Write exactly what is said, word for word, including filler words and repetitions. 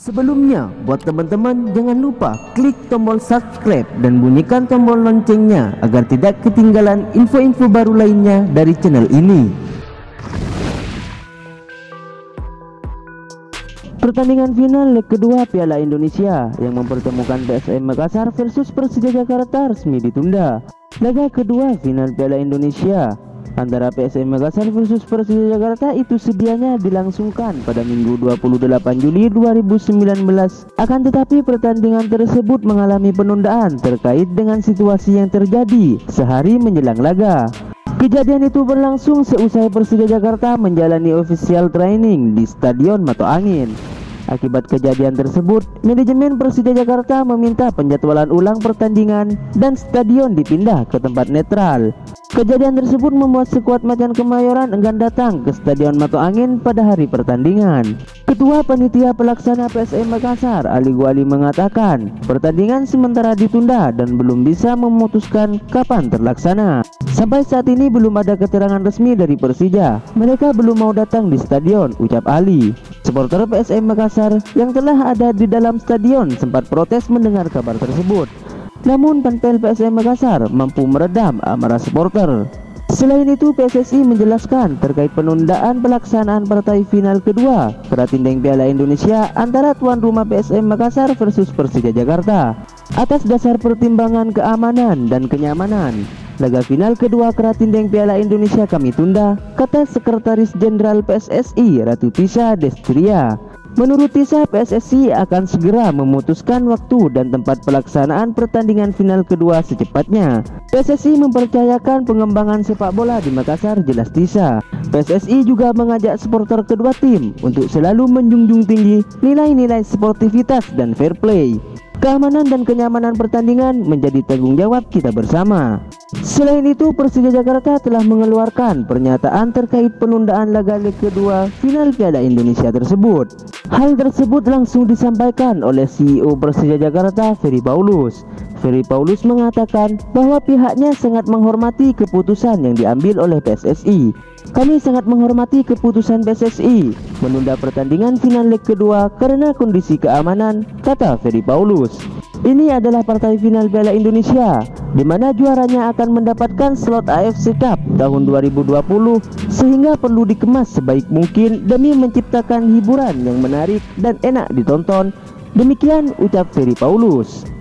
Sebelumnya, buat teman-teman jangan lupa klik tombol subscribe dan bunyikan tombol loncengnya agar tidak ketinggalan info-info baru lainnya dari channel ini. Pertandingan final leg kedua Piala Indonesia yang mempertemukan P S M Makassar versus Persija Jakarta resmi ditunda. Laga kedua final Piala Indonesia antara P S M Makassar versus Persija Jakarta itu sedianya dilangsungkan pada Minggu dua puluh delapan Juli dua ribu sembilan belas. Akan tetapi pertandingan tersebut mengalami penundaan terkait dengan situasi yang terjadi sehari menjelang laga. Kejadian itu berlangsung seusai Persija Jakarta menjalani official training di Stadion Mattoangin. Akibat kejadian tersebut, manajemen Persija Jakarta meminta penjadwalan ulang pertandingan dan stadion dipindah ke tempat netral. Kejadian tersebut membuat skuad Macan Kemayoran enggan datang ke Stadion Mattoangin pada hari pertandingan. Ketua Panitia Pelaksana P S M Makassar, Ali Guali, mengatakan pertandingan sementara ditunda dan belum bisa memutuskan kapan terlaksana. Sampai saat ini belum ada keterangan resmi dari Persija. Mereka belum mau datang di stadion, ucap Ali. Supporter P S M Makassar yang telah ada di dalam stadion sempat protes mendengar kabar tersebut. Namun panpel P S M Makassar mampu meredam amarah supporter. Selain itu, P S S I menjelaskan terkait penundaan pelaksanaan partai final kedua Pratindeng Piala Indonesia antara tuan rumah P S M Makassar versus Persija Jakarta atas dasar pertimbangan keamanan dan kenyamanan. Laga final kedua Pratindeng Piala Indonesia kami tunda, kata Sekretaris Jenderal P S S I Ratu Tisha Destria. Menurut Tisha, P S S I akan segera memutuskan waktu dan tempat pelaksanaan pertandingan final kedua secepatnya. P S S I mempercayakan pengembangan sepak bola di Makassar, jelas Tisha. P S S I juga mengajak supporter kedua tim untuk selalu menjunjung tinggi nilai-nilai sportivitas dan fair play. Keamanan dan kenyamanan pertandingan menjadi tanggung jawab kita bersama. Selain itu, Persija Jakarta telah mengeluarkan pernyataan terkait penundaan laga leg kedua final Piala Indonesia tersebut. Hal tersebut langsung disampaikan oleh C E O Persija Jakarta, Ferry Paulus. Ferry Paulus mengatakan bahwa pihaknya sangat menghormati keputusan yang diambil oleh P S S I. Kami sangat menghormati keputusan P S S I menunda pertandingan final leg kedua karena kondisi keamanan, kata Ferry Paulus. Ini adalah partai final Piala Indonesia, di mana juaranya akan mendapatkan slot A F C Cup tahun dua ribu dua puluh, sehingga perlu dikemas sebaik mungkin demi menciptakan hiburan yang menarik dan enak ditonton. Demikian ucap Ferry Paulus.